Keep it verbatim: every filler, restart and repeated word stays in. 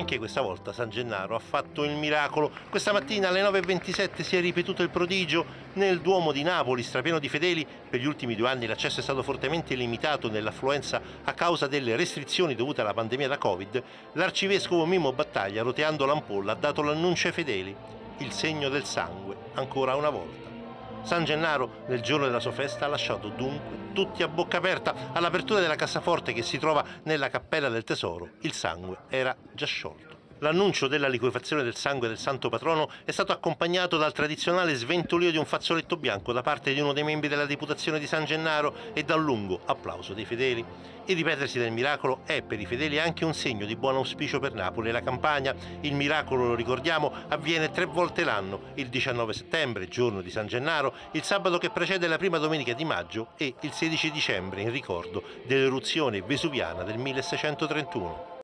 Anche questa volta San Gennaro ha fatto il miracolo. Questa mattina alle nove e ventisette si è ripetuto il prodigio nel Duomo di Napoli, strapieno di fedeli. Per gli ultimi due anni l'accesso è stato fortemente limitato nell'affluenza a causa delle restrizioni dovute alla pandemia da Covid. L'arcivescovo Mimmo Battaglia, roteando l'ampolla, ha dato l'annuncio ai fedeli: il segno del sangue, ancora una volta. San Gennaro, nel giorno della sua festa, ha lasciato dunque tutti a bocca aperta. All'apertura della cassaforte che si trova nella Cappella del Tesoro, il sangue era già sciolto. L'annuncio della liquefazione del sangue del Santo Patrono è stato accompagnato dal tradizionale sventolio di un fazzoletto bianco da parte di uno dei membri della Deputazione di San Gennaro e dal lungo applauso dei fedeli. Il ripetersi del miracolo è per i fedeli anche un segno di buon auspicio per Napoli e la Campania. Il miracolo, lo ricordiamo, avviene tre volte l'anno: il diciannove settembre, giorno di San Gennaro, il sabato che precede la prima domenica di maggio e il sedici dicembre, in ricordo dell'eruzione vesuviana del milleseicentotrentuno.